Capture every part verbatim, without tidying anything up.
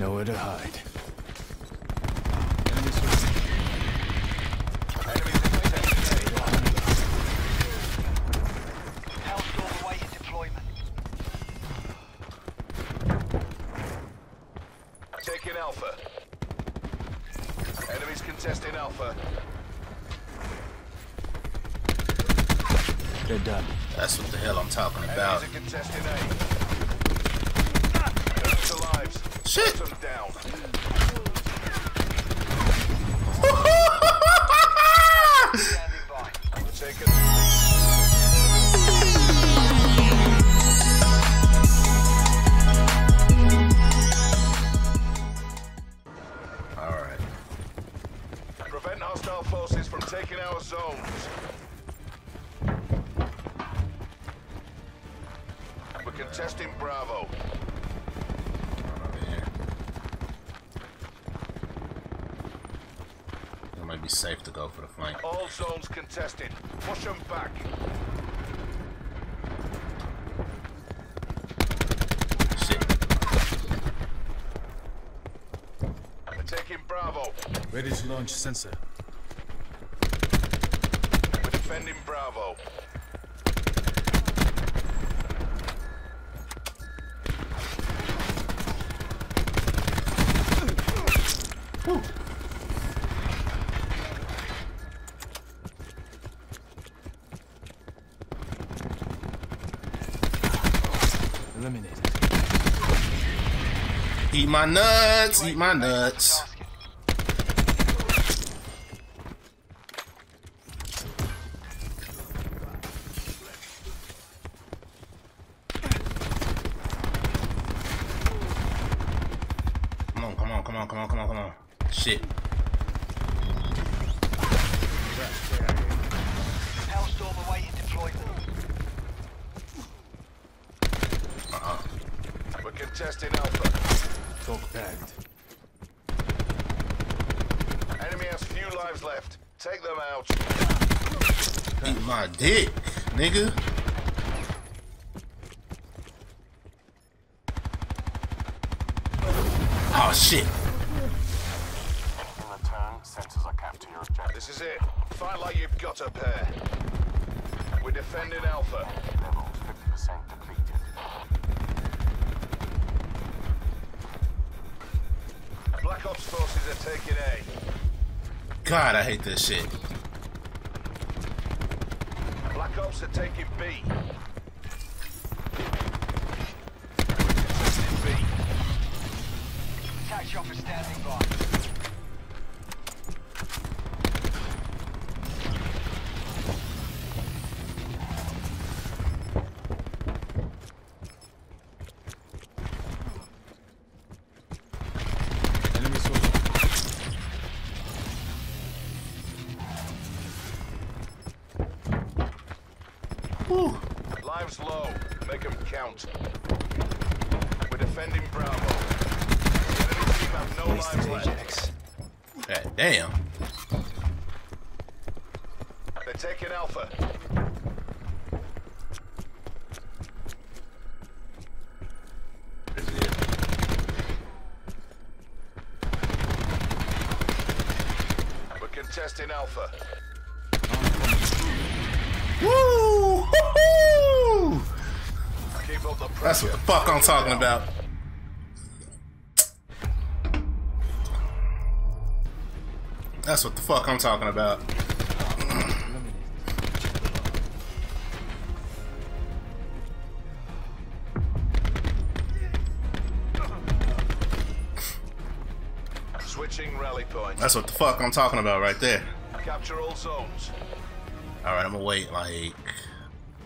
Nowhere to hide. That's what the hell I'm talking about. Shit! Alright. Prevent hostile forces from taking our zones. Contesting Bravo. It might be safe to go for the flank. All zones contested. Push them back. Shit. We're taking Bravo. Ready to launch sensor. We're defending Bravo. Eliminated. Eat my nuts, eat my nuts. Come on, come on, come on, come on, come on, come on. Shit. Hellstorm awaiting deployment. Contesting Alpha. Talk tagged. Enemy has few lives left. Take them out. Eat my dick, nigga. Oh shit. In return, sensors are capped to your objective. This is it. Fight like you've got a pair. We're defending Alpha. Levels fifty percent depleted. Black Ops forces are taking A. God, I hate this shit. Black Ops are taking B. Contesting B. Attack shop is standing by. Woo. Lives low. Make them count. We're defending Bravo. The enemy team have no lives left. God damn. They're taking Alpha. This is it. We're contesting Alpha. Woo! Hoo-hoo! That's what the fuck I'm talking about. That's what the fuck I'm talking about. Switching rally point. That's what the fuck I'm talking about right there. Capture all zones. Alright, I'm gonna wait like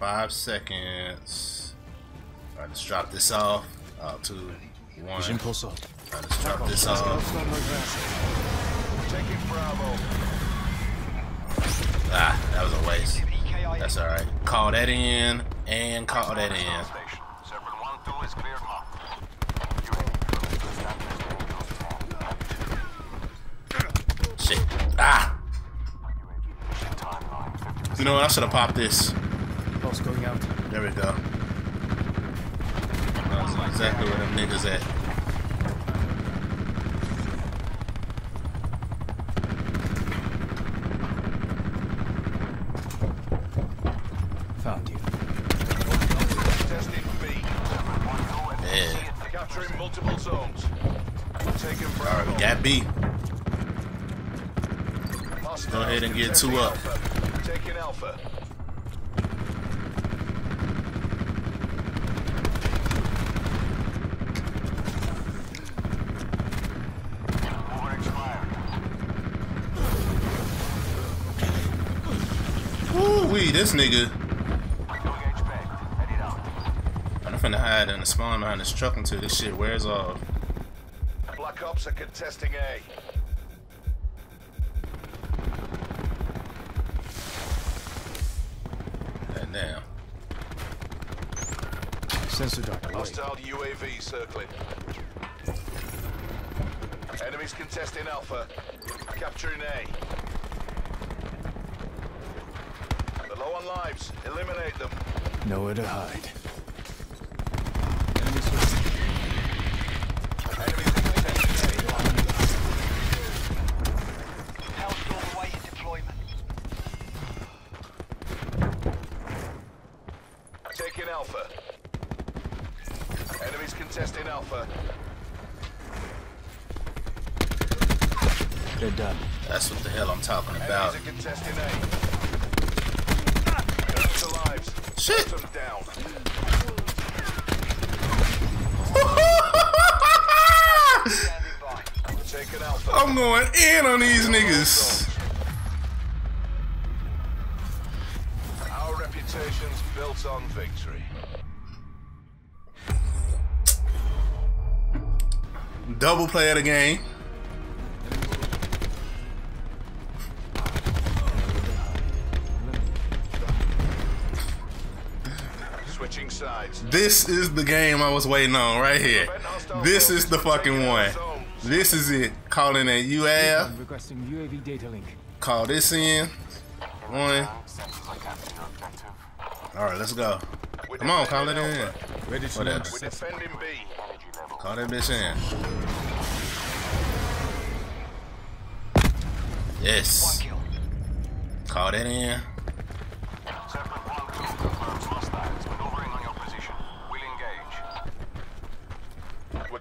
five seconds. Alright, let's drop this off. Uh, two, one. Alright, let's drop this off. Taking Bravo. Ah, that was a waste. That's alright. Call that in and call that in. Shit. Ah! You know what? I should have popped this. Boss going out. There we go. That's exactly where them niggas at. zones. Taking Bravo. Got B. Go ahead and get two up. Taking Alpha. Wee, this nigga. I'm finna hide in the spawn behind this truck until this shit wears off. Black Ops are contesting A. And now. Sensor dock. Hostile U A V circling. Enemies contesting Alpha. Capturing A. Low on lives. Eliminate them. Nowhere to hide. Enemy switch. Enemy switch. Hellstorm awaiting deployment. Taking Alpha. Enemies contesting Alpha. They're done. That's what the hell I'm talking about. Enemies are contesting A. Shit! Down. I'm going in on these niggas. Our reputation's built on victory. Double play of the game. This is the game I was waiting on right here. This is the fucking one. This is it. Call in that U A V. Call this in. One. Alright, let's go. Come on, call it in. Whatever. Call that bitch in. Yes. Call that in.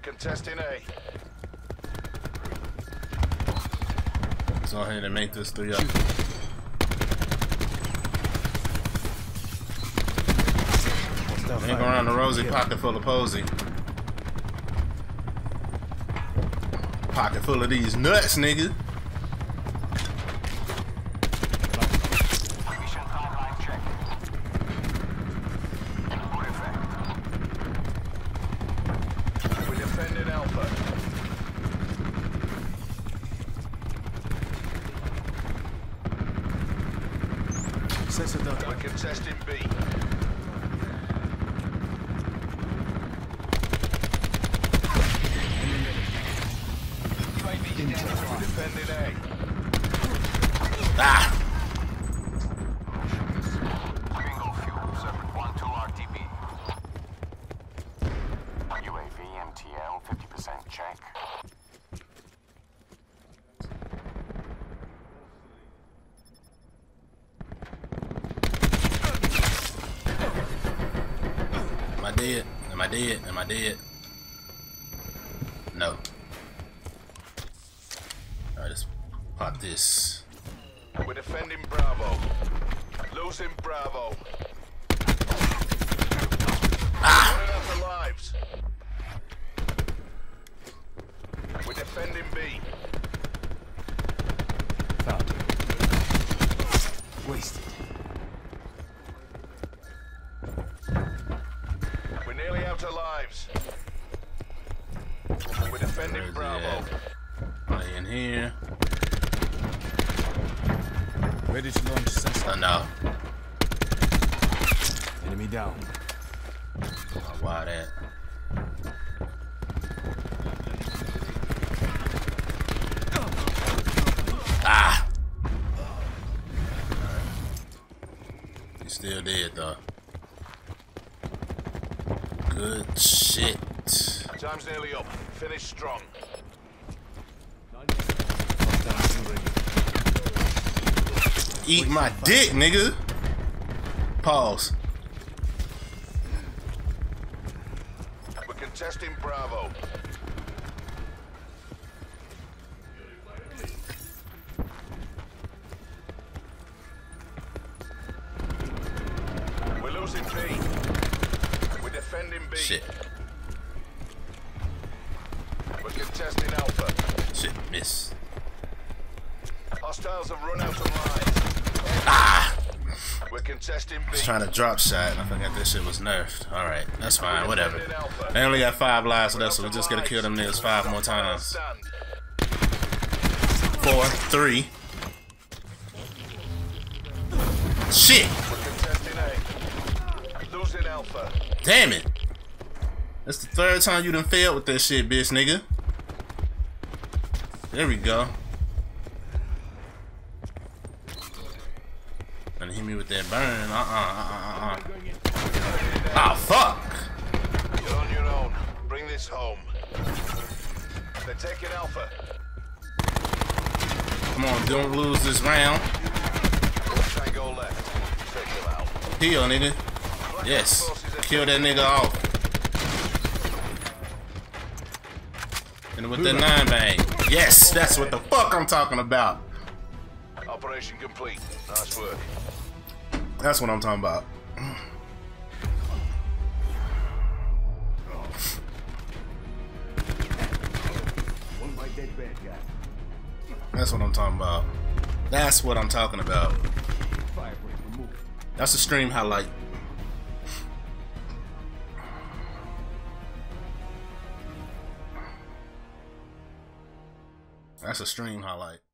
Contesting A. Let's go ahead and make this three up. Ain't going around the rosy pocket full of posy. Pocket full of these nuts, nigga. Contesting B. Defending A. Ah! Bingo fuel, separate one two R T B. U A V M T L fifty percent check. Dead? Am I dead? Am I dead? No. Alright, let's pop this. We're defending Bravo. Losing Bravo. Ah! We're out of lives. We're defending B. Found. Wasted. Lives. We're defending Bravo. Play in here. Ready to launch sensor. Oh, no. Enemy down. Oh, why that? Ah! He's still dead though. Good shit. Time's nearly up. Finish strong. Eat my dick, nigga. Pause. We're contesting Bravo. Contesting Alpha. Shit, miss. Hostiles have run out of lines. Ah! We're contesting B. I was trying to drop shot and I forgot this shit was nerfed. Alright, that's fine, whatever. They only got five lives left, so we just gotta kill them niggas five more times. Four, three. Shit! Damn it! That's the third time you done failed with that shit, bitch nigga. There we go. Gonna hit me with that burn. Uh uh uh uh uh. Ah, fuck! You're on your own. Bring this home. They're taking Alpha. Come on, don't lose this round. Tango left. Take him out. Heal, nigga. Yes. Kill that nigga off. And with that nine bang. Yes, that's what the fuck I'm talking about. Operation complete. Nice work. That's what I'm talking about. That's what I'm talking about. That's what I'm talking about. That's the stream highlight. That's a stream highlight.